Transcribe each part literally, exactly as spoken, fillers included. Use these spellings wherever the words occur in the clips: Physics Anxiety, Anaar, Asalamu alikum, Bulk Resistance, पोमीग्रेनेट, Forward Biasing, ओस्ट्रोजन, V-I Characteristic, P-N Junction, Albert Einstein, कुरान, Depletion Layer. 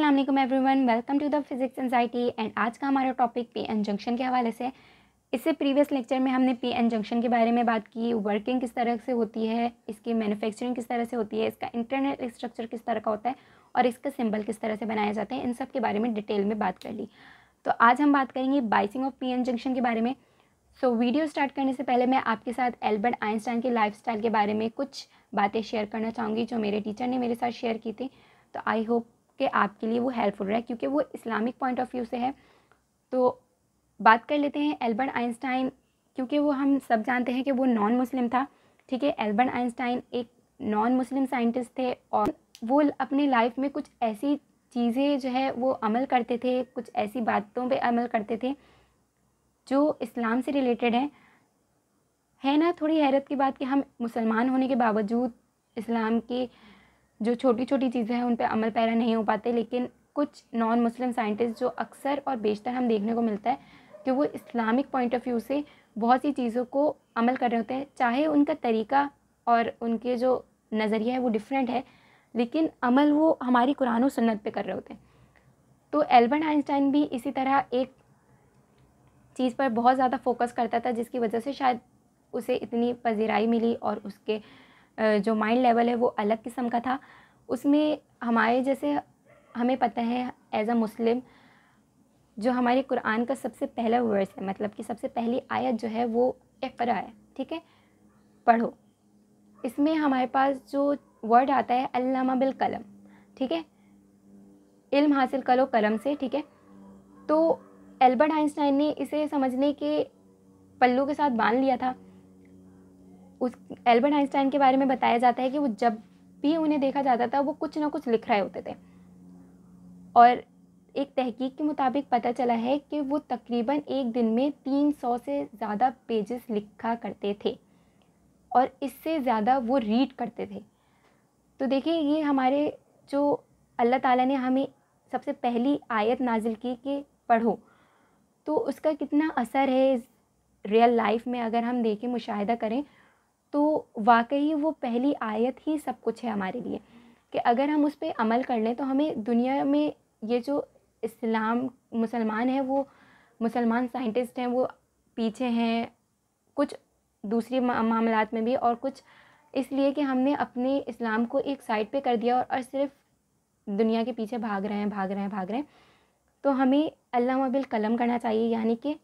अस्सलाम वालेकुम everyone, welcome to the physics anxiety. And आज का हमारा टॉपिक पी एन जंक्शन के हवाले से। इससे प्रीवियस लेक्चर में हमने पी एन जंक्शन के बारे में बात की, वर्किंग किस तरह से होती है, इसकी मैन्युफैक्चरिंग किस तरह से होती है, इसका इंटरनल स्ट्रक्चर किस तरह का होता है और इसका सिंबल किस तरह से बनाया जाता है, इन सब के बारे में डिटेल में बात कर ली। तो आज हम बात करेंगे biasing of P N junction के बारे में। सो so, वीडियो स्टार्ट करने से पहले मैं आपके साथ एल्बर्ट आइंस्टाइन की लाइफस्टाइल के बारे में कुछ बातें शेयर करना चाहूँगी जो मेरे टीचर ने मेरे साथ शेयर की थी। तो आई होप कि आपके लिए वो हेल्पफुल रहा है क्योंकि वो इस्लामिक पॉइंट ऑफ व्यू से है। तो बात कर लेते हैं एल्बर्ट आइंस्टाइन, क्योंकि वो हम सब जानते हैं कि वो नॉन मुस्लिम था। ठीक है, एल्बर्ट आइंस्टाइन एक नॉन मुस्लिम साइंटिस्ट थे और वो अपने लाइफ में कुछ ऐसी चीज़ें जो है वो अमल करते थे, कुछ ऐसी बातों पे अमल करते थे जो इस्लाम से रिलेटेड हैं। है ना, थोड़ी हैरत की बात कि हम मुसलमान होने के बावजूद इस्लाम के जो छोटी छोटी चीज़ें हैं उन पर अमल पैरा नहीं हो पाते। लेकिन कुछ नॉन मुस्लिम साइंटिस्ट जो अक्सर और बेशतर हम देखने को मिलता है कि वो इस्लामिक पॉइंट ऑफ व्यू से बहुत सी चीज़ों को अमल कर रहे होते हैं, चाहे उनका तरीका और उनके जो नज़रिया है वो डिफरेंट है, लेकिन अमल वो हमारी कुरान और सुन्नत पे कर रहे होते हैं। तो एल्बर्ट आइंस्टाइन भी इसी तरह एक चीज़ पर बहुत ज़्यादा फोकस करता था, जिसकी वजह से शायद उसे इतनी पजीराई मिली और उसके जो माइंड लेवल है वो अलग किस्म का था। उसमें हमारे जैसे, हमें पता है एज अ मुस्लिम जो हमारे कुरान का सबसे पहला वर्स है, मतलब कि सबसे पहली आयत जो है वो इक़रा है। ठीक है, पढ़ो। इसमें हमारे पास जो वर्ड आता है अल्लामा बिल कलम, ठीक है, इल्म हासिल करो कलम से। ठीक है, तो एल्बर्ट आइंस्टाइन ने इसे समझने के पल्लू के साथ बांध लिया था। उस एल्बर्ट आइंस्टाइन के बारे में बताया जाता है कि वो जब भी उन्हें देखा जाता था वो कुछ ना कुछ लिख रहे होते थे, और एक तहकीक के मुताबिक पता चला है कि वो तकरीबन एक दिन में तीन सौ से ज़्यादा पेजेस लिखा करते थे और इससे ज़्यादा वो रीड करते थे। तो देखिए, ये हमारे जो अल्लाह ताला ने हमें सबसे पहली आयत नाजिल की कि पढ़ो, तो उसका कितना असर है रियल लाइफ में अगर हम देखें, मुशाहिदा करें, तो वाकई वो पहली आयत ही सब कुछ है हमारे लिए, कि अगर हम उस पर अमल कर लें तो हमें दुनिया में ये जो इस्लाम मुसलमान है, वो मुसलमान साइंटिस्ट हैं वो पीछे हैं कुछ दूसरे मामलात में भी, और कुछ इसलिए कि हमने अपने इस्लाम को एक साइड पे कर दिया और, और सिर्फ दुनिया के पीछे भाग रहे हैं भाग रहे हैं भाग रहे हैं। तो हमें अल्लामा बिल कलम करना चाहिए, यानी कि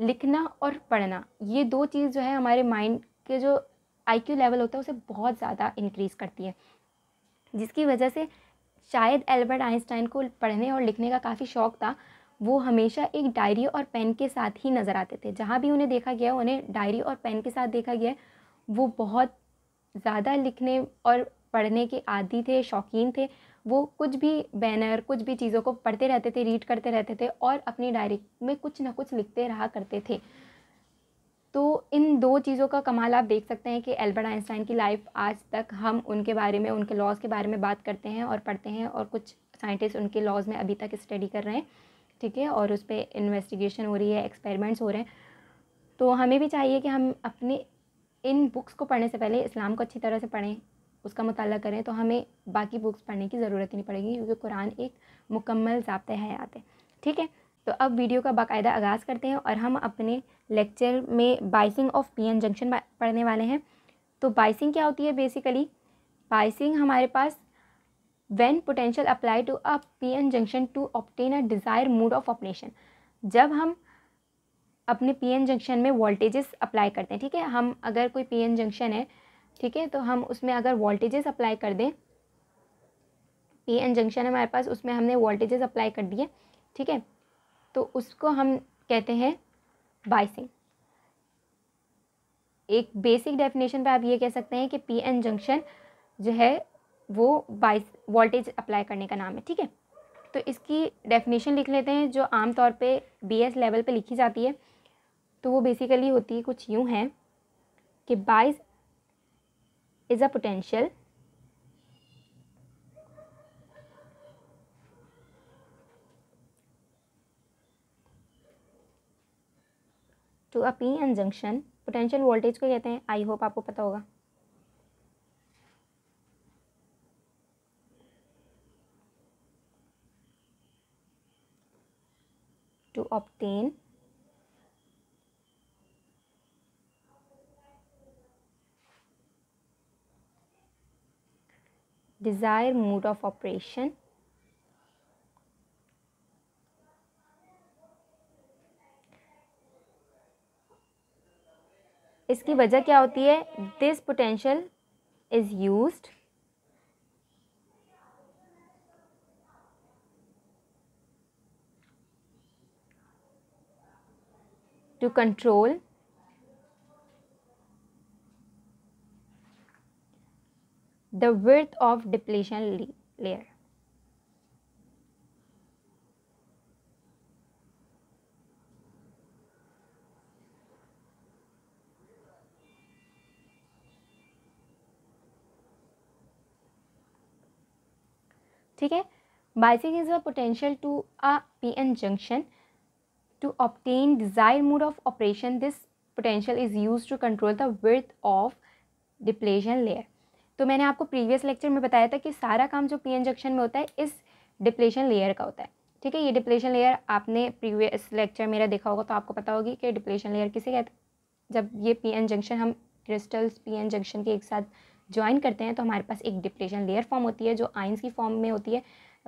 लिखना और पढ़ना, ये दो चीज़ जो है हमारे माइंड के जो आईक्यू लेवल होता है उसे बहुत ज़्यादा इंक्रीज़ करती है, जिसकी वजह से शायद एल्बर्ट आइंस्टाइन को पढ़ने और लिखने का काफ़ी शौक़ था। वो हमेशा एक डायरी और पेन के साथ ही नज़र आते थे, जहाँ भी उन्हें देखा गया उन्हें डायरी और पेन के साथ देखा गया। वो बहुत ज़्यादा लिखने और पढ़ने के आदी थे, शौकीन थे। वो कुछ भी बैनर, कुछ भी चीज़ों को पढ़ते रहते थे, रीड करते रहते थे और अपनी डायरी में कुछ ना कुछ लिखते रहा करते थे। तो इन दो चीज़ों का कमाल आप देख सकते हैं कि एल्बर्ट आइंस्टाइन की लाइफ आज तक हम उनके बारे में, उनके लॉज के बारे में बात करते हैं और पढ़ते हैं, और कुछ साइंटिस्ट उनके लॉज में अभी तक स्टडी कर रहे हैं। ठीक है, और उस पर इन्वेस्टिगेशन हो रही है, एक्सपेरिमेंट्स हो रहे हैं। तो हमें भी चाहिए कि हम अपने इन बुक्स को पढ़ने से पहले इस्लाम को अच्छी तरह से पढ़ें, उसका मुताला करें, तो हमें बाकी बुक्स पढ़ने की ज़रूरत ही नहीं पड़ेगी, क्योंकि कुरान एक मुकम्मल ज़ाब्ता हयात है। ठीक है, तो अब वीडियो का बाकायदा आगाज़ करते हैं और हम अपने लेक्चर में बायसिंग ऑफ पीएन जंक्शन पढ़ने वाले हैं। तो बायसिंग क्या होती है? बेसिकली बायसिंग हमारे पास when potential apply to a PN junction to obtain a desire mode of operation. जब हम अपने पीएन जंक्शन में वोल्टेजेस अप्लाई करते हैं, ठीक है, हम अगर कोई पीएन जंक्शन है, ठीक है, तो हम उसमें अगर वोल्टेजेस अप्लाई कर दें, पीएन जंक्शन हमारे पास, उसमें हमने वोल्टेजेस अप्लाई कर दिए, ठीक है, तो उसको हम कहते हैं बायसिंग। एक बेसिक डेफिनेशन पे आप ये कह सकते हैं कि पीएन जंक्शन जो है वो बायस वोल्टेज अप्लाई करने का नाम है। ठीक है, तो इसकी डेफिनेशन लिख लेते हैं जो आमतौर पे बीएस लेवल पे लिखी जाती है। तो वो बेसिकली होती है कुछ यूँ है कि bias is a potential to a P N junction, potential voltage को कहते हैं, आई होप आपको पता होगा। to obtain desired mode of operation इसकी वजह क्या होती है this potential is used to control the width of depletion layer. ठीक है biasing is a potential to a P N junction. To obtain desired mode of operation, this potential is used to control the width of depletion layer. तो मैंने आपको previous lecture में बताया था कि सारा काम जो P N junction में होता है इस depletion layer का होता है. ठीक है, ये depletion layer आपने previous lecture मेरा देखा होगा तो आपको पता होगी कि depletion layer किसे कहते हैं. जब ये P N junction हम crystals P N junction के एक साथ join करते हैं तो हमारे पास एक depletion layer form होती है जो ions की form में होती है.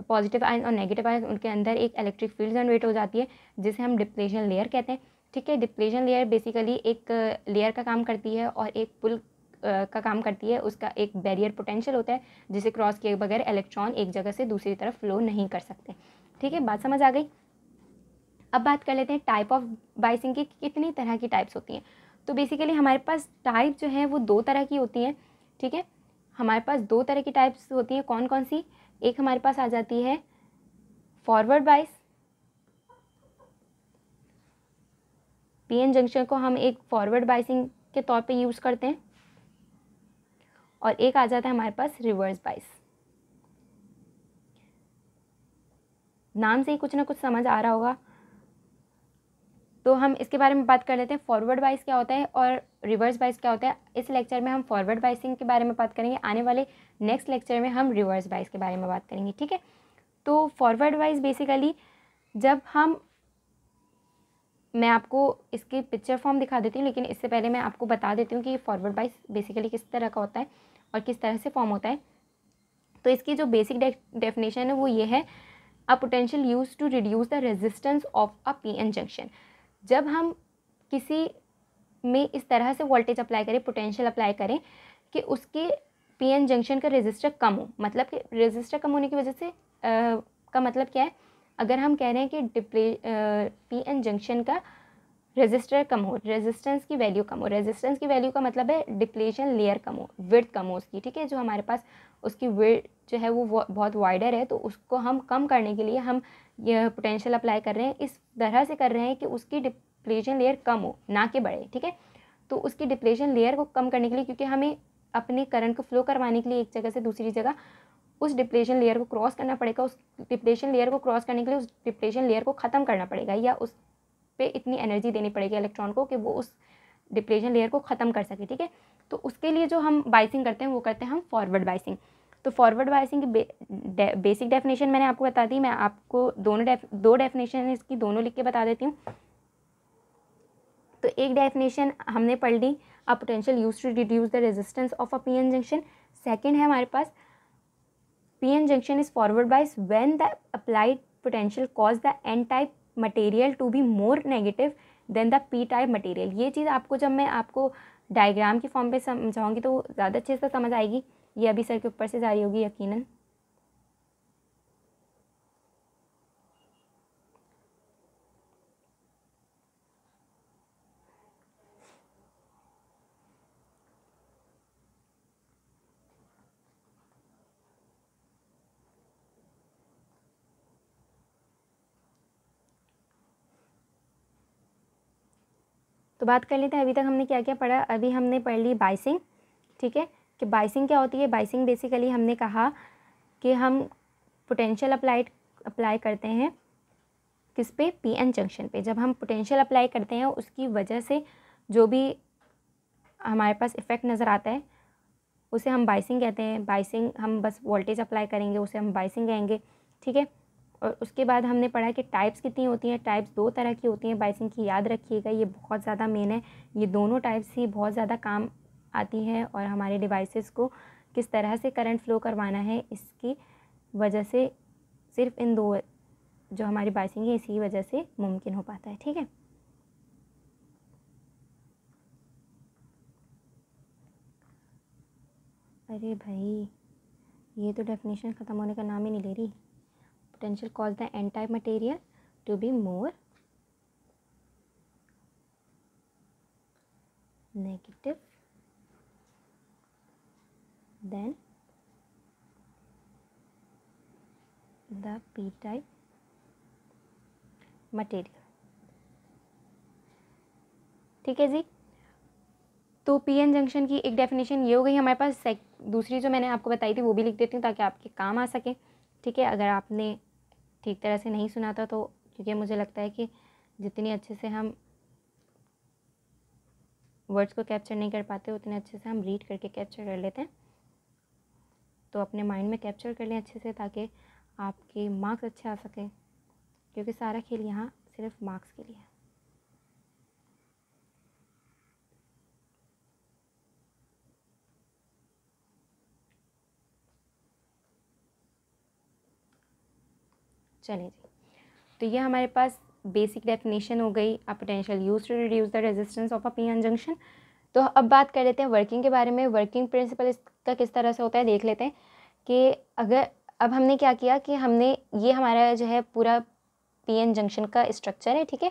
पॉजिटिव आयन और नेगेटिव आयन उनके अंदर एक इलेक्ट्रिक फील्ड जनरेट हो जाती है जिसे हम डिप्लेशन लेयर कहते हैं. ठीक है, डिप्लेशन लेयर बेसिकली एक लेयर का काम करती है और एक पुल का काम करती है. उसका एक बैरियर पोटेंशियल होता है जिसे क्रॉस किए बगैर इलेक्ट्रॉन एक जगह से दूसरी तरफ फ्लो नहीं कर सकते. ठीक है, बात समझ आ गई. अब बात कर लेते हैं टाइप ऑफ बायसिंग की, कितनी तरह की टाइप्स होती हैं. तो बेसिकली हमारे पास टाइप जो है वो दो तरह की होती हैं. ठीक है, हमारे पास दो तरह की टाइप्स होती हैं. कौन कौन सी? एक हमारे पास आ जाती है फॉरवर्ड बायस. पीएन जंक्शन को हम एक फॉरवर्ड बायसिंग के तौर पे यूज़ करते हैं और एक आ जाता है हमारे पास रिवर्स बायस. नाम से ही कुछ ना कुछ समझ आ रहा होगा तो हम इसके बारे में बात कर लेते हैं. फॉरवर्ड बायस क्या होता है और रिवर्स बायस क्या होता है. इस लेक्चर में हम फॉरवर्ड बायसिंग के बारे में बात करेंगे. आने वाले नेक्स्ट लेक्चर में हम रिवर्स बायस के बारे में बात करेंगे. ठीक है, तो फॉरवर्ड बायस बेसिकली जब हम मैं आपको इसकी पिक्चर फॉर्म दिखा देती हूँ, लेकिन इससे पहले मैं आपको बता देती हूँ कि फॉरवर्ड बायस बेसिकली किस तरह का होता है और किस तरह से फॉर्म होता है. तो इसकी जो बेसिक डेफिनेशन है वो ये है, a potential use to reduce the resistance of a P N junction. जब हम किसी में इस तरह से वोल्टेज अप्लाई करें, पोटेंशियल अप्लाई करें कि उसके पीएन जंक्शन का रेजिस्टर कम हो. मतलब कि रेजिस्टर कम होने की वजह से आ, का मतलब क्या है, अगर हम कह रहे हैं कि डिप्ले पीएन जंक्शन का रेजिस्टर कम हो, रेजिस्टेंस की वैल्यू कम हो. रेजिस्टेंस की वैल्यू का मतलब है डिप्लेशन लेयर कम हो, विड्थ कम हो उसकी. ठीक है, जो हमारे पास उसकी विड्थ जो है वो बहुत वाइडर है तो उसको हम कम करने के लिए हम यह पोटेंशियल अप्लाई कर रहे हैं. इस तरह से कर रहे हैं कि उसकी डिप्लेशन लेयर कम हो, ना कि बढ़े. ठीक है, तो उसकी डिप्लेशन लेयर को कम करने के लिए, क्योंकि हमें अपने करंट को फ्लो करवाने के लिए एक जगह से दूसरी जगह उस डिप्लेशन लेयर को क्रॉस करना पड़ेगा. उस डिप्लेशन लेयर को क्रॉस करने के लिए उस डिप्लेशन लेयर को ख़त्म करना पड़ेगा या उस पे इतनी एनर्जी देनी पड़ेगी इलेक्ट्रॉन को कि वो उस डिप्लेशन लेयर को ख़त्म कर सके. ठीक है, तो उसके लिए जो हम बायसिंग करते हैं वो करते हैं हम फॉरवर्ड बायसिंग. तो फॉरवर्ड बायसिंग की बे, डे, बेसिक डेफिनेशन मैंने आपको बता दी. मैं आपको दोनों डेफ, दो डेफिनेशन इसकी दोनों लिख के बता देती हूँ. तो एक डेफिनेशन हमने पढ़ ली, a potential use to reduce the resistance of a PN junction. Second है हमारे पास PN junction is forward bias when the applied potential cause the N type material to be more negative than the P type material. ये चीज़ आपको जब मैं आपको diagram की फॉर्म पे समझाऊंगी तो ज़्यादा अच्छे से समझ आएगी. ये अभी सर के ऊपर से जारी होगी यकीनन. तो बात कर लेते हैं अभी तक हमने क्या क्या पढ़ा. अभी हमने पढ़ ली बायसिंग. ठीक है, कि बायसिंग क्या होती है. बायसिंग बेसिकली हमने कहा कि हम पोटेंशियल अप्लाई अप्लाई करते हैं किस पे, पीएन जंक्शन पे. जब हम पोटेंशियल अप्लाई करते हैं उसकी वजह से जो भी हमारे पास इफ़ेक्ट नज़र आता है उसे हम बायसिंग कहते हैं. बायसिंग हम बस वोल्टेज अप्लाई करेंगे उसे हम बायसिंग कहेंगे. ठीक है, और उसके बाद हमने पढ़ा कि टाइप्स कितनी होती हैं। टाइप्स दो तरह की होती हैं बायसिंग की, याद रखिएगा ये बहुत ज़्यादा मेन है। ये दोनों टाइप्स ही बहुत ज़्यादा काम आती हैं और हमारे डिवाइसेस को किस तरह से करंट फ्लो करवाना है, इसकी वजह से सिर्फ इन दो जो हमारी बायसिंग है इसी वजह से मुमकिन हो पाता है। ठीक है, अरे भाई ये तो डेफिनेशन ख़त्म होने का नाम ही नहीं ले रही। Potential cause the N type material to be more negative than the P type material. ठीक है जी, तो पी एन जंक्शन की एक डेफिनेशन ये हो गई हमारे पास। दूसरी जो मैंने आपको बताई थी वो भी लिख देती हूँ ताकि आपके काम आ सके। ठीक है, अगर आपने ठीक तरह से नहीं सुना था तो, क्योंकि मुझे लगता है कि जितनी अच्छे से हम वर्ड्स को कैप्चर नहीं कर पाते उतने अच्छे से हम रीड करके कैप्चर कर लेते हैं, तो अपने माइंड में कैप्चर कर लें अच्छे से ताकि आपके मार्क्स अच्छे आ सकें, क्योंकि सारा खेल यहाँ सिर्फ मार्क्स के लिए है। चलिए जी, तो ये हमारे पास बेसिक डेफिनेशन हो गई a potential use to reduce the resistance of a PN junction. तो अब बात कर लेते हैं वर्किंग के बारे में। वर्किंग प्रिंसिपल इसका किस तरह से होता है देख लेते हैं कि अगर अब हमने क्या किया कि हमने ये हमारा जो है पूरा पीएन जंक्शन का स्ट्रक्चर है। ठीक है,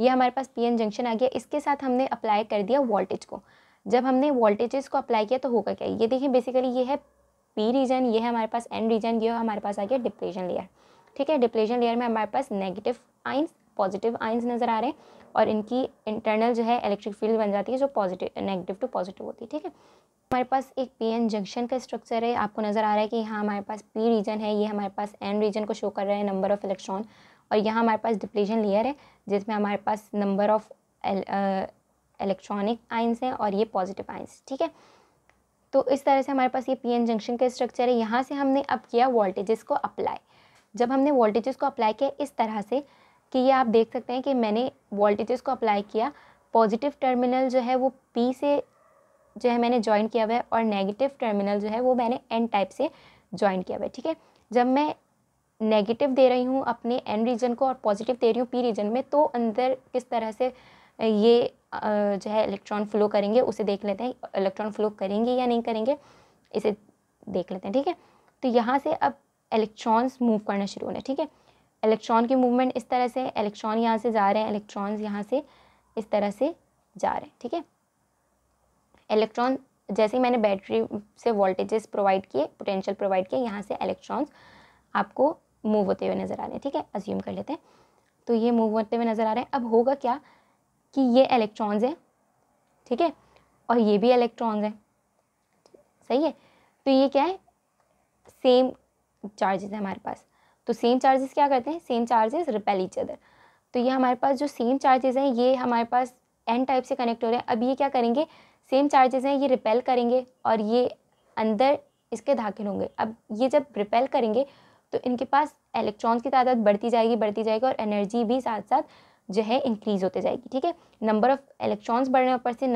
ये हमारे पास पीएन जंक्शन आ गया, इसके साथ हमने अप्लाई कर दिया वोल्टेज को। जब हमने वोल्टेजेस को अप्लाई किया तो होगा क्या, ये देखिए बेसिकली ये है पी रीजन, ये है हमारे पास एन रीजन, ये हमारे पास आ गया डिप्लेशन लेयर। ठीक है, डिप्लेशन लेयर में हमारे पास नेगेटिव आइंस पॉजिटिव आइंस नज़र आ रहे हैं और इनकी इंटरनल जो है इलेक्ट्रिक फील्ड बन जाती है जो पॉजिटिव नेगेटिव टू पॉजिटिव होती है। ठीक है, हमारे पास एक पीएन जंक्शन का स्ट्रक्चर है। आपको नज़र आ रहा है कि यहाँ हमारे पास पी रीजन है, ये हमारे पास एन रीजन को शो कर रहा है नंबर ऑफ़ इलेक्ट्रॉन, और यहाँ हमारे पास डिप्लेशन लेयर है जिसमें हमारे पास नंबर ऑफ इलेक्ट्रॉनिक आइंस हैं और ये पॉजिटिव आइंस। ठीक है, तो इस तरह से हमारे पास ये पीएन जंक्शन का स्ट्रक्चर है। यहाँ से हमने अब किया वोल्टेजेस को अप्लाई। जब हमने वोल्टेजेस को अप्लाई किया इस तरह से कि ये आप देख सकते हैं कि मैंने वोल्टेजेस को अप्लाई किया, पॉजिटिव टर्मिनल जो है वो पी से जो है मैंने ज्वाइन किया हुआ है और नेगेटिव टर्मिनल जो है वो मैंने एन टाइप से ज्वाइन किया हुआ है। ठीक है, जब मैं नेगेटिव दे रही हूँ अपने एन रीजन को और पॉजिटिव दे रही हूँ पी रीजन में, तो अंदर किस तरह से ये जो है इलेक्ट्रॉन फ्लो करेंगे उसे देख लेते हैं। इलेक्ट्रॉन फ्लो करेंगे या नहीं करेंगे इसे देख लेते हैं। ठीक है, तो यहाँ से अब इलेक्ट्रॉन्स मूव करना शुरू होने। ठीक है, इलेक्ट्रॉन की मूवमेंट इस तरह से, इलेक्ट्रॉन यहाँ से जा रहे हैं, इलेक्ट्रॉन्स यहाँ से इस तरह से जा रहे हैं। ठीक है, इलेक्ट्रॉन जैसे ही मैंने बैटरी से वोल्टेजेस प्रोवाइड किए, पोटेंशियल प्रोवाइड किए, यहाँ से इलेक्ट्रॉन्स आपको मूव होते हुए नज़र आ रहे हैं। ठीक है, अज्यूम कर लेते हैं, तो ये मूव होते हुए नज़र आ रहे हैं। अब होगा क्या कि ये इलेक्ट्रॉन्स हैं, ठीक है, और ये भी इलेक्ट्रॉन्स हैं, सही है। तो ये क्या है, सेम चार्जेस है हमारे पास। तो सेम चार्जेस क्या करते हैं, same charges repel each other. तो ये हमारे पास जो सेम चार्जेस हैं ये हमारे पास एन टाइप से कनेक्ट हो रहे हैं। अब ये क्या करेंगे, सेम चार्जेस हैं ये रिपेल करेंगे और ये अंदर इसके दाखिल होंगे। अब ये जब रिपेल करेंगे तो इनके पास इलेक्ट्रॉन्स की तादाद बढ़ती जाएगी बढ़ती जाएगी और एनर्जी भी साथ साथ जो है इंक्रीज़ होते जाएगी। ठीक है, नंबर ऑफ़ इलेक्ट्रॉन्स बढ़ने ऊपर से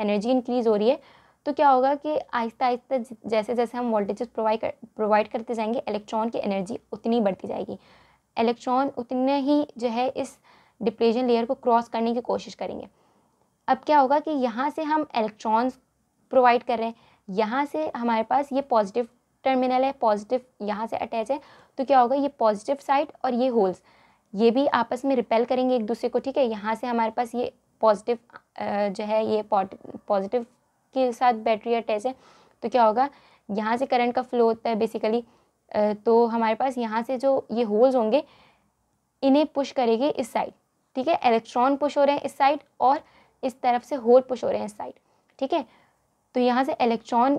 एनर्जी इंक्रीज़ हो रही है, तो क्या होगा कि आहिस्ता आहिस्ता जैसे जैसे हम वोल्टेजेस प्रोवाइड कर प्रोवाइड करते जाएंगे इलेक्ट्रॉन की एनर्जी उतनी बढ़ती जाएगी। इलेक्ट्रॉन उतने ही जो है इस डिप्लेशन लेयर को क्रॉस करने की कोशिश करेंगे। अब क्या होगा कि यहाँ से हम इलेक्ट्रॉन्स प्रोवाइड कर रहे हैं, यहाँ से हमारे पास ये पॉजिटिव टर्मिनल है, पॉजिटिव यहाँ से अटैच है, तो क्या होगा ये पॉजिटिव साइड और ये होल्स ये भी आपस में रिपेल करेंगे एक दूसरे को। ठीक है, यहाँ से हमारे पास ये पॉजिटिव जो है ये पॉजिटिव के साथ बैटरी अटैच है, तो क्या होगा यहाँ से करंट का फ्लो होता है बेसिकली। तो हमारे पास यहाँ से जो ये होल्स होंगे इन्हें पुश करेंगे इस साइड। ठीक है, इलेक्ट्रॉन पुश हो रहे हैं इस साइड और इस तरफ से होल पुश हो रहे हैं इस साइड। ठीक है, तो यहाँ से इलेक्ट्रॉन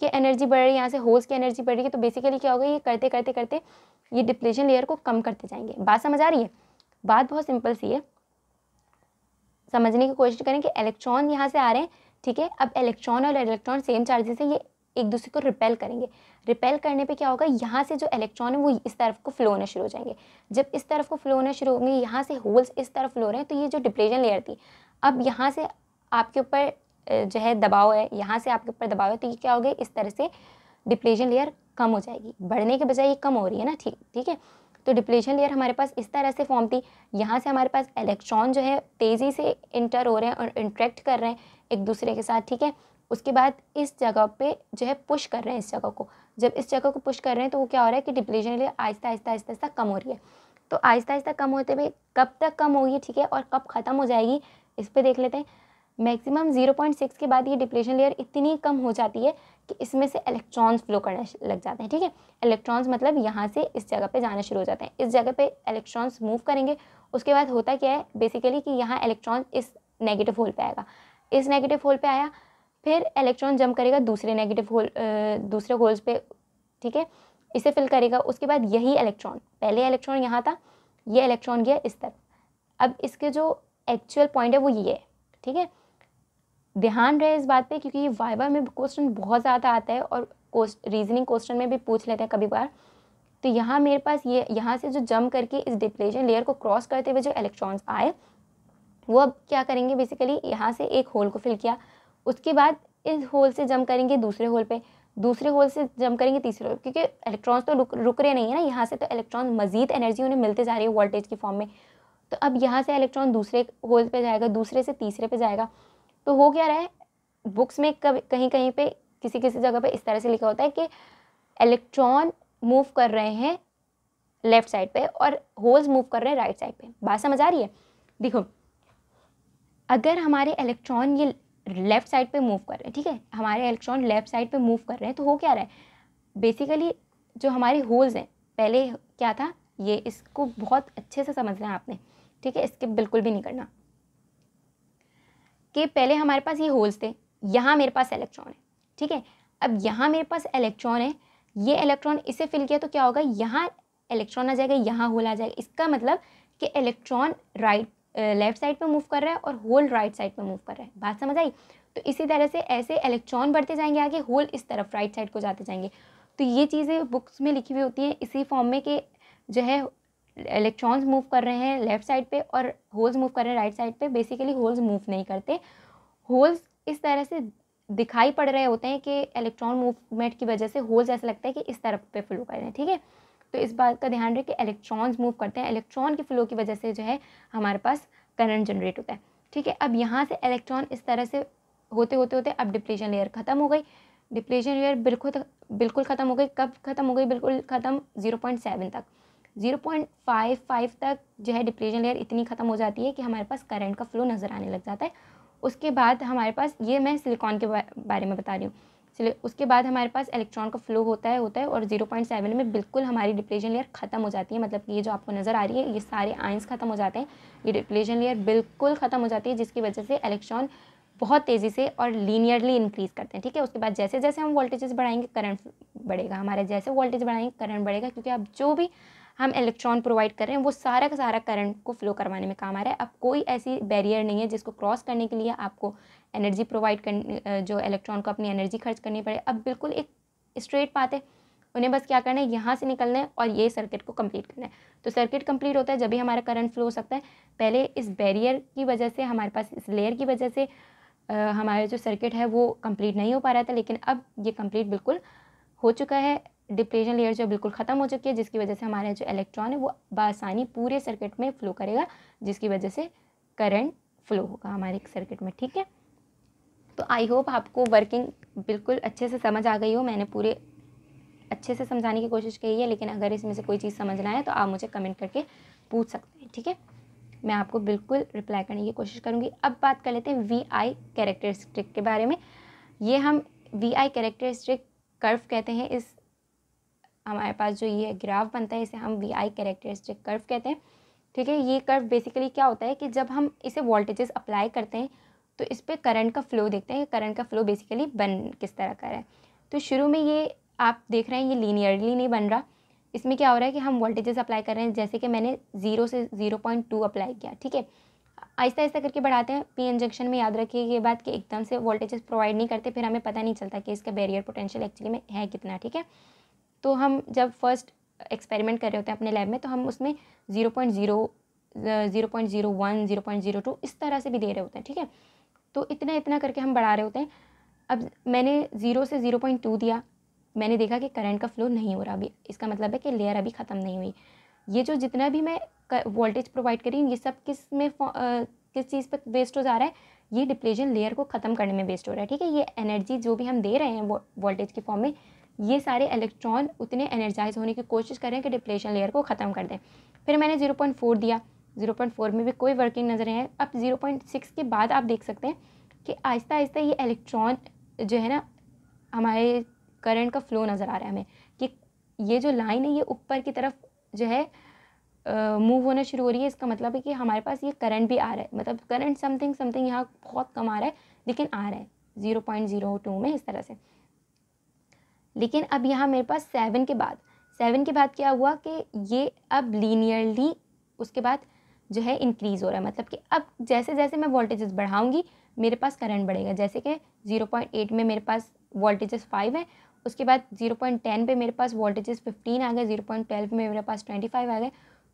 की एनर्जी बढ़ रही है, यहाँ से होल्स की एनर्जी बढ़ रही है, तो बेसिकली क्या होगा ये करते करते करते ये डिप्लेशन लेयर को कम करते जाएंगे। बात समझ आ रही है, बात बहुत सिंपल सी है, समझने की कोशिश करें कि इलेक्ट्रॉन यहाँ से आ रहे हैं। ठीक है, अब इलेक्ट्रॉन और इलेक्ट्रॉन सेम चार्जेस है, ये एक दूसरे को रिपेल करेंगे। रिपेल करने पे क्या होगा, यहाँ से जो इलेक्ट्रॉन है वो इस तरफ को फ्लो होना शुरू हो जाएंगे। जब इस तरफ को फ्लो होना शुरू होंगे, यहाँ से होल्स इस तरफ फ्लो हो रहे हैं, तो ये जो डिप्लेशन लेयर थी अब यहाँ से आपके ऊपर जो है दबाव है, यहाँ से आपके ऊपर दबाव है, तो ये क्या हो गया, इस तरह से डिप्लेशन लेयर कम हो जाएगी, बढ़ने के बजाय ये कम हो रही है ना। ठीक ठीक है, तो डिप्लेशन लेयर हमारे पास इस तरह से फॉर्म थी। यहाँ से हमारे पास इलेक्ट्रॉन जो है तेज़ी से इंटर हो रहे हैं और इंट्रैक्ट कर रहे हैं एक दूसरे के साथ। ठीक है, उसके बाद इस जगह पे जो है पुश कर रहे हैं इस जगह को। जब इस जगह को पुश कर रहे हैं तो वो क्या हो रहा है कि डिप्लेशन लेयर आहिस्ता आहिस्ता आहिस्ता आहिस्ता कम हो रही है। तो आहिस्ता आहिस्ता कम होते हुए कब तक कम होगी, ठीक है, और कब ख़त्म हो जाएगी इस पर देख लेते हैं। मैक्सिमम ज़ीरो पॉइंट सिक्स के बाद ये डिप्लेशन लेयर इतनी कम हो जाती है कि इसमें से इलेक्ट्रॉन्स फ्लो करना लग जाते हैं। ठीक है, इलेक्ट्रॉन्स मतलब यहाँ से इस जगह पे जाना शुरू हो जाते हैं। इस जगह पे इलेक्ट्रॉन्स मूव करेंगे। उसके बाद होता क्या है बेसिकली कि यहाँ इलेक्ट्रॉन इस नेगेटिव होल पे आएगा, इस नेगेटिव होल पे आया, फिर इलेक्ट्रॉन जंप करेगा दूसरे नेगेटिव होल दूसरे होल्स पे, ठीक है, इसे फिल करेगा। उसके बाद यही इलेक्ट्रॉन, पहले इलेक्ट्रॉन यहाँ था, ये इलेक्ट्रॉन गया इस तरफ। अब इसके जो एक्चुअल पॉइंट है वो ये है, ठीक है, ध्यान रहे इस बात पे, क्योंकि ये वाइवा में क्वेश्चन बहुत ज़्यादा आता है और रीजनिंग क्वेश्चन में भी पूछ लेते हैं कभी बार। तो यहाँ मेरे पास ये यहाँ से जो जंप करके इस डिप्लेशन लेयर को क्रॉस करते हुए जो इलेक्ट्रॉन्स आए वो अब क्या करेंगे, बेसिकली यहाँ से एक होल को फिल किया, उसके बाद इस होल से जंप करेंगे दूसरे होल पे, दूसरे होल से जंप करेंगे तीसरे होल, क्योंकि इलेक्ट्रॉन्स तो रुक रुक रहे नहीं है ना यहाँ से, तो इलेक्ट्रॉन मजीद एनर्जी उन्हें मिलते जा रही है वोल्टेज की फॉर्म में। तो अब यहाँ से इलेक्ट्रॉन दूसरे होल पर जाएगा, दूसरे से तीसरे पर जाएगा। तो हो क्या रहा है, बुक्स में कभी कहीं कहीं पे किसी किसी जगह पे इस तरह से लिखा होता है कि इलेक्ट्रॉन मूव कर रहे हैं लेफ़्ट साइड पे और होल्स मूव कर रहे हैं राइट साइड पे। बात समझ आ रही है? देखो, अगर हमारे इलेक्ट्रॉन ये लेफ़्ट साइड पे मूव कर रहे हैं, ठीक है, हमारे इलेक्ट्रॉन लेफ़्ट साइड पे मूव कर रहे हैं, तो हो क्या रहा है बेसिकली जो हमारे होल्स हैं, पहले क्या था ये, इसको बहुत अच्छे से समझना है आपने, ठीक है, इसके बिल्कुल भी नहीं करना कि पहले हमारे पास ये होल्स थे, यहाँ मेरे पास इलेक्ट्रॉन है, ठीक है, अब यहाँ मेरे पास इलेक्ट्रॉन है, ये इलेक्ट्रॉन इसे फिल किया, तो क्या होगा, यहाँ इलेक्ट्रॉन आ जाएगा, यहाँ होल आ जाएगा। इसका मतलब कि इलेक्ट्रॉन राइट लेफ़्ट साइड पे मूव कर रहा है और होल राइट साइड पे मूव कर रहा है। बात समझ आई? तो इसी तरह से ऐसे इलेक्ट्रॉन बढ़ते जाएंगे आगे, होल इस तरफ राइट साइड को जाते जाएंगे। तो ये चीज़ें बुक्स में लिखी हुई होती हैं इसी फॉर्म में कि जो है इलेक्ट्रॉन्स मूव कर रहे हैं लेफ़्ट साइड पे और होल्स मूव कर रहे हैं राइट साइड पे। बेसिकली होल्स मूव नहीं करते, होल्स इस तरह से दिखाई पड़ रहे होते हैं कि इलेक्ट्रॉन मूवमेंट की वजह से होल्स ऐसा लगता है कि इस तरफ पे फ्लो कर रहे हैं। ठीक है, तो इस बात का ध्यान रखें कि इलेक्ट्रॉन्स मूव करते हैं, इलेक्ट्रॉन के फ्लो की वजह से जो है हमारे पास करंट जनरेट होता है। ठीक है, अब यहाँ से इलेक्ट्रॉन इस तरह से होते होते होते अब डिप्लेशन लेयर ख़त्म हो गई। डिप्लेशन लेयर बिल्कुल बिल्कुल ख़त्म हो गई। कब ख़त्म हो गई? बिल्कुल ख़त्म ज़ीरो पॉइंट सेवन तक, ज़ीरो पॉइंट फ़िफ़्टी फ़ाइव तक जो है डिप्लेशन लेयर इतनी ख़त्म हो जाती है कि हमारे पास करंट का फ्लो नज़र आने लग जाता है। उसके बाद हमारे पास, ये मैं सिलिकॉन के बारे में बता रही हूँ, उसके बाद हमारे पास इलेक्ट्रॉन का फ्लो होता है होता है और ज़ीरो पॉइंट सेवन में बिल्कुल हमारी डिप्लेशन लेयर ख़त्म हो जाती है। मतलब कि ये जो आपको नज़र आ रही है ये सारे आयंस ख़त्म हो जाते हैं, ये डिप्लेशन लेयर बिल्कुल ख़त्म हो जाती है, जिसकी वजह से इलेक्ट्रॉन बहुत तेज़ी से और लीनियरली इंक्रीज़ करते हैं। ठीक है, उसके बाद जैसे जैसे हम वोल्टेजेस बढ़ाएंगे करंट बढ़ेगा, हमारे जैसे वोल्टेज बढ़ाएंगे करंट बढ़ेगा, क्योंकि अब जो भी हम इलेक्ट्रॉन प्रोवाइड कर रहे हैं वो सारा का सारा करंट को फ्लो करवाने में काम आ रहा है। अब कोई ऐसी बैरियर नहीं है जिसको क्रॉस करने के लिए आपको एनर्जी प्रोवाइड कर, जो इलेक्ट्रॉन को अपनी एनर्जी खर्च करनी पड़े। अब बिल्कुल एक स्ट्रेट पाथ है, उन्हें बस क्या करना है, यहाँ से निकलना है और ये सर्किट को कंप्लीट करना है। तो सर्किट कंप्लीट होता है जब भी हमारा करंट फ्लो हो सकता है। पहले इस बैरियर की वजह से, हमारे पास इस लेयर की वजह से हमारा जो सर्किट है वो कंप्लीट नहीं हो पा रहा था, लेकिन अब ये कंप्लीट बिल्कुल हो चुका है। डिप्लेशन लेयर जो बिल्कुल ख़त्म हो चुकी है, जिसकी वजह से हमारा जो इलेक्ट्रॉन है वो बासानी पूरे सर्किट में फ़्लो करेगा, जिसकी वजह से करंट फ्लो होगा हमारे सर्किट में। ठीक है, तो आई होप आपको वर्किंग बिल्कुल अच्छे से समझ आ गई हो। मैंने पूरे अच्छे से समझाने की कोशिश की है, लेकिन अगर इसमें से कोई चीज़ समझना है तो आप मुझे कमेंट करके पूछ सकते हैं। ठीक है, मैं आपको बिल्कुल रिप्लाई करने की कोशिश करूँगी। अब बात कर लेते हैं वी आई कैरेक्टरिस्टिक के बारे में। ये हम वी आई कैरेक्टरिस्टिक कर्व कहते हैं। इस हमारे पास जो ये ग्राफ बनता है इसे हम वी आई कैरेक्टरिस्टिक कर्व कहते हैं। ठीक है, ये कर्व बेसिकली क्या होता है कि जब हम इसे वोल्टेजेस अप्लाई करते हैं तो इस पर करंट का फ्लो देखते हैं, करंट का फ्लो बेसिकली बन किस तरह का रहा है। तो शुरू में ये आप देख रहे हैं ये लीनियरली नहीं बन रहा। इसमें क्या हो रहा है कि हम वोल्टेजेस अप्लाई कर रहे हैं, जैसे कि मैंने ज़ीरो से ज़ीरो पॉइंट टू अप्लाई किया। ठीक है, आहिस्ता आहिस्ता करके बढ़ाते हैं। पी एन जंक्शन में याद रखिए ये बात कि एकदम से वोल्टेजेस प्रोवाइड नहीं करते, फिर हमें पता नहीं चलता कि इसका बैरियर पोटेंशियल एक्चुअली में है कितना। ठीक है, तो हम जब फर्स्ट एक्सपेरिमेंट कर रहे होते हैं अपने लैब में तो हम उसमें zero point zero zero point zero one zero point zero two इस तरह से भी दे रहे होते हैं। ठीक है, तो इतना इतना करके हम बढ़ा रहे होते हैं। अब मैंने ज़ीरो से ज़ीरो पॉइंट टू दिया, मैंने देखा कि करंट का फ्लो नहीं हो रहा अभी, इसका मतलब है कि लेयर अभी ख़त्म नहीं हुई। ये जो जितना भी मैं वोल्टेज प्रोवाइड करी ये सब किस में आ, किस चीज़ पर वेस्ट हो जा रहा है, ये डिप्लेशन लेयर को ख़त्म करने में वेस्ट हो रहा है। ठीक है, ये एनर्जी जो भी हम दे रहे हैं वो वोल्टेज के फॉर्म में, ये सारे इलेक्ट्रॉन उतने एनर्जाइज होने की कोशिश कर रहे हैं कि डिप्लेशन लेयर को ख़त्म कर दें। फिर मैंने जीरो पॉइंट फोर दिया, जीरो पॉइंट फोर में भी कोई वर्किंग नज़र नहीं है। अब जीरो पॉइंट सिक्स के बाद आप देख सकते हैं कि आहिस्ता आहिस्ता ये इलेक्ट्रॉन जो है ना हमारे करंट का फ्लो नज़र आ रहा है हमें कि ये जो लाइन है ये ऊपर की तरफ जो है मूव होना शुरू हो रही है। इसका मतलब है कि हमारे पास ये करंट भी आ रहा है, मतलब करंट समथिंग समथिंग यहाँ बहुत कम आ रहा है लेकिन आ रहा है ज़ीरो पॉइंट ज़ीरो टू में इस तरह से। लेकिन अब यहाँ मेरे पास सेवन के बाद सेवन के बाद क्या हुआ कि ये अब लीनियरली उसके बाद जो है इंक्रीज़ हो रहा है, मतलब कि अब जैसे जैसे मैं वोल्टेजेस बढ़ाऊँगी मेरे पास करंट बढ़ेगा। जैसे कि ज़ीरो पॉइंट एट में मेरे पास वोल्टेजेस फाइव है, उसके बाद ज़ीरो पॉइंट टेन पर मेरे पास वोल्टेजेस फिफ्टीन आ गए, ज़ीरो पॉइंट ट्वेल्व पर मेरे पास ट्वेंटी फाइव आ गए।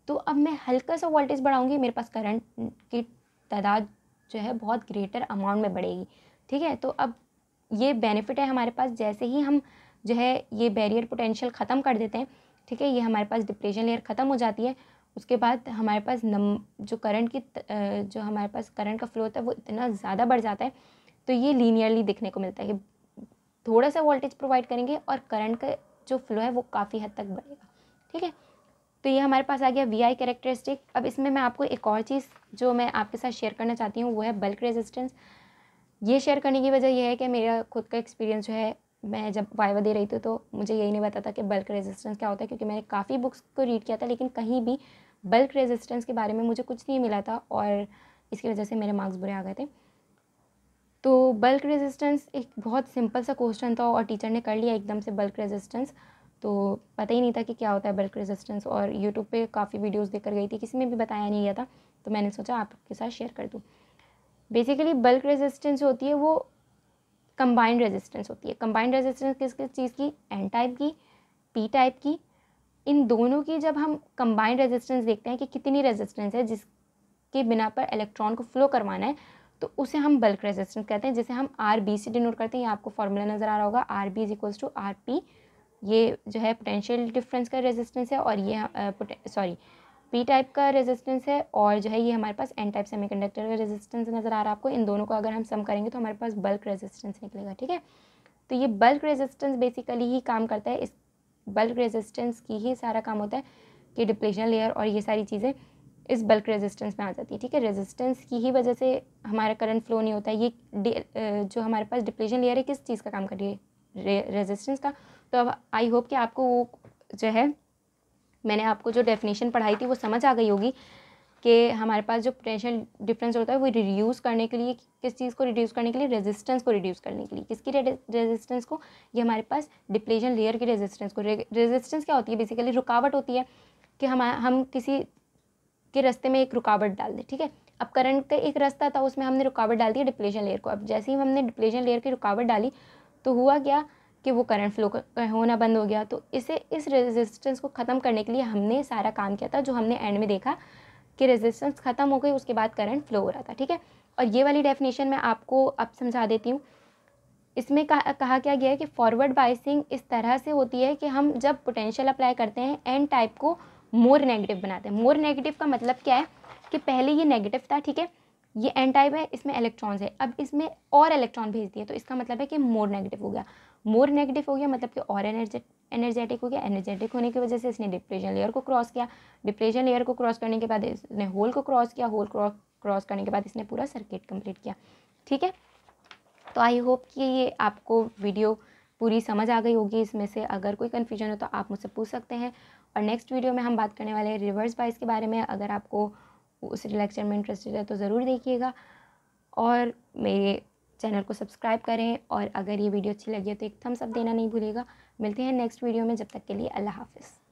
तो अब मैं हल्का सा वोल्टेज बढ़ाऊँगी, मेरे पास करंट की तादाद जो है बहुत ग्रेटर अमाउंट में बढ़ेगी। ठीक है, तो अब ये बेनिफिट है हमारे पास, जैसे ही हम जो है ये बैरियर पोटेंशियल ख़त्म कर देते हैं। ठीक है, ये हमारे पास डिप्लेशन लेयर ख़त्म हो जाती है, उसके बाद हमारे पास नम जो करंट की जो हमारे पास करंट का फ्लो होता है वो इतना ज़्यादा बढ़ जाता है। तो ये लीनियरली दिखने को मिलता है कि थोड़ा सा वोल्टेज प्रोवाइड करेंगे और करंट का जो फ्लो है वो काफ़ी हद तक बढ़ेगा। ठीक है, तो ये हमारे पास आ गया वी आई कैरेक्टरिस्टिक। अब इसमें मैं आपको एक और चीज़ जो मैं आपके साथ शेयर करना चाहती हूँ वो है बल्क रेजिस्टेंस। ये शेयर करने की वजह यह है कि मेरा खुद का एक्सपीरियंस जो है, मैं जब वाइवा दे रही थी तो मुझे यही नहीं पता था कि बल्क रेजिस्टेंस क्या होता है, क्योंकि मैंने काफ़ी बुक्स को रीड किया था लेकिन कहीं भी बल्क रेजिस्टेंस के बारे में मुझे कुछ नहीं मिला था और इसकी वजह से मेरे मार्क्स बुरे आ गए थे। तो बल्क रेजिस्टेंस एक बहुत सिंपल सा क्वेश्चन था और टीचर ने कर लिया एकदम से बल्क रेजिस्टेंस, तो पता ही नहीं था कि क्या होता है बल्क रेजिस्टेंस। और यूट्यूब पे काफ़ी वीडियोस देख कर गई थी, किसी में भी बताया नहीं गया था, तो मैंने सोचा आपके साथ शेयर कर दूँ। बेसिकली बल्क रेजिस्टेंस होती है वो कंबाइंड रेजिस्टेंस होती है। कंबाइंड रेजिस्टेंस किस किस चीज़ की? एन टाइप की, पी टाइप की, इन दोनों की जब हम कंबाइंड रेजिस्टेंस देखते हैं कि कितनी रेजिस्टेंस है जिसके बिना पर इलेक्ट्रॉन को फ्लो करवाना है, तो उसे हम बल्क रेजिस्टेंस कहते हैं, जिसे हम आर बी से डिनोट करते हैं। ये आपको फॉर्मूला नज़र आ रहा होगा, R B is equals to R P. ये जो है पोटेंशियल डिफरेंस का रेजिस्टेंस है और ये सॉरी पी टाइप का रेजिस्टेंस है और जो है ये हमारे पास एन टाइप सेमीकंडक्टर का रेजिस्टेंस नज़र आ रहा है आपको। इन दोनों को अगर हम सम करेंगे तो हमारे पास बल्क रेजिस्टेंस निकलेगा। ठीक है, तो ये बल्क रेजिस्टेंस बेसिकली ही काम करता है, इस बल्क रेजिस्टेंस की ही सारा काम होता है कि डिप्लेशन लेयर और ये सारी चीज़ें इस बल्क रेजिस्टेंस में आ जाती है। ठीक है, रेजिस्टेंस की ही वजह से हमारा करंट फ्लो नहीं होता है। ये जो हमारे पास डिप्लेशन लेयर है किस चीज़ का काम कर रही है? रेजिस्टेंस का। तो अब आई होप कि आपको वो जो है मैंने आपको जो डेफिनेशन पढ़ाई थी वो समझ आ गई होगी कि हमारे पास जो पोटेंशियल डिफरेंस होता है वो रिड्यूस करने के लिए, किस चीज़ को रिड्यूस करने के लिए? रेजिस्टेंस को रिड्यूस करने के लिए। किसकी रेजिस्टेंस को? ये हमारे पास डिप्लेशन लेयर की रेजिस्टेंस को। रेजिस्टेंस क्या होती है? बेसिकली रुकावट होती है कि हम हम किसी के रास्ते में एक रुकावट डाल दें। ठीक है, अब करंट का एक रास्ता था उसमें हमने रुकावट डाल दी डिप्लेशन लेयर को। अब जैसे ही हमने डिप्लेशन लेयर की रुकावट डाली तो हुआ क्या कि वो करंट फ्लो होना बंद हो गया। तो इसे इस रेजिस्टेंस को ख़त्म करने के लिए हमने सारा काम किया था, जो हमने एंड में देखा कि रेजिस्टेंस ख़त्म हो गई, उसके बाद करंट फ्लो हो रहा था। ठीक है, और ये वाली डेफिनेशन मैं आपको अब समझा देती हूँ। इसमें कहा, कहा क्या गया है कि फॉरवर्ड बायसिंग इस तरह से होती है कि हम जब पोटेंशियल अप्लाई करते हैं एन टाइप को मोर नेगेटिव बनाते हैं। मोर नेगेटिव का मतलब क्या है कि पहले ये नेगेटिव था, ठीक है, ये एन टाइप है, इसमें इलेक्ट्रॉन्स है, अब इसमें और इलेक्ट्रॉन भेज दिए तो इसका मतलब है कि मोर नेगेटिव हो गया। मोर नेगेटिव हो गया मतलब कि और एनर्जे एनर्जेटिक हो गया। एनर्जेटिक होने की वजह से इसने डिप्लेशन लेयर को क्रॉस किया, डिप्लेशन लेयर को क्रॉस करने के बाद इसने होल को क्रॉस किया, होल क्रॉस क्रॉस करने के बाद इसने पूरा सर्किट कंप्लीट किया। ठीक है, तो आई होप कि ये आपको वीडियो पूरी समझ आ गई होगी। इसमें से अगर कोई कन्फ्यूजन हो तो आप मुझसे पूछ सकते हैं। और नेक्स्ट वीडियो में हम बात करने वाले हैं रिवर्स बायस के बारे में। अगर आपको उस लेक्चर में इंटरेस्टेड है तो ज़रूर देखिएगा और मेरे चैनल को सब्सक्राइब करें, और अगर ये वीडियो अच्छी लगी है तो एक थम्स अप देना नहीं भूलिएगा। मिलते हैं नेक्स्ट वीडियो में, जब तक के लिए अल्लाह हाफ़िज़।